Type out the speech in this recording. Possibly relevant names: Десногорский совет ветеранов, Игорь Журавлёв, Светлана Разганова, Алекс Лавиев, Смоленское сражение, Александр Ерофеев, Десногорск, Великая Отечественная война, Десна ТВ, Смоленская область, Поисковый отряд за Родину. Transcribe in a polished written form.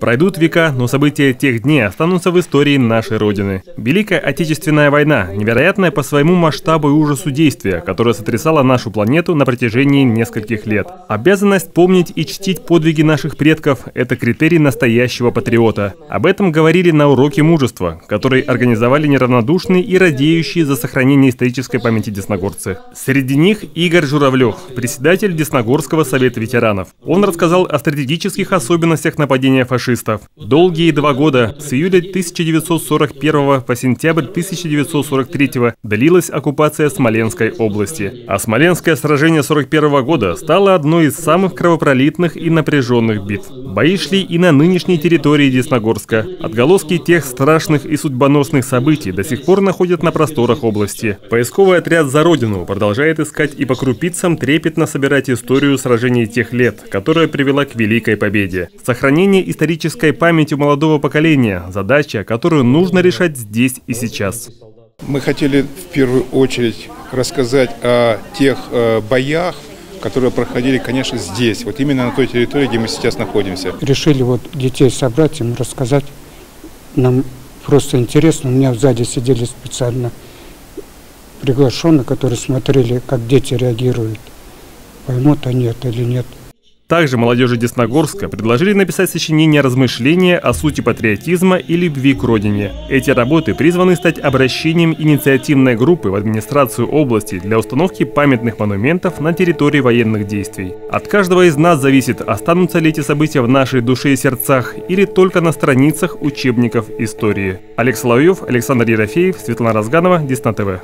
Пройдут века, но события тех дней останутся в истории нашей Родины. Великая Отечественная война, невероятная по своему масштабу и ужасу действия, которое сотрясало нашу планету на протяжении нескольких лет. Обязанность помнить и чтить подвиги наших предков – это критерий настоящего патриота. Об этом говорили на уроке мужества, который организовали неравнодушные и радеющие за сохранение исторической памяти десногорцы. Среди них Игорь Журавлёв, председатель Десногорского совета ветеранов. Он рассказал о стратегических особенностях нападения фашистов. Долгие 2 года, с июля 1941 по сентябрь 1943, длилась оккупация Смоленской области. А Смоленское сражение 1941 года стало одной из самых кровопролитных и напряженных битв. Бои шли и на нынешней территории Десногорска. Отголоски тех страшных и судьбоносных событий до сих пор находят на просторах области. Поисковый отряд «За Родину» продолжает искать и по крупицам трепетно собирать историю сражений тех лет, которая привела к великой победе. Сохранение исторической памяти молодого поколения – задача, которую нужно решать здесь и сейчас. Мы хотели в первую очередь рассказать о тех боях, которые проходили, конечно, здесь, вот именно на той территории, где мы сейчас находимся. Решили вот детей собрать, им рассказать. Нам просто интересно. У меня сзади сидели специально приглашенные, которые смотрели, как дети реагируют. Поймут они это или нет. Также молодежи Десногорска предложили написать сочинение размышления о сути патриотизма и любви к родине. Эти работы призваны стать обращением инициативной группы в администрацию области для установки памятных монументов на территории военных действий. От каждого из нас зависит, останутся ли эти события в нашей душе и сердцах или только на страницах учебников истории. Алекс Лавиев, Александр Ерофеев, Светлана Разганова, Десна ТВ.